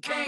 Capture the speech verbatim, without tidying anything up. can't.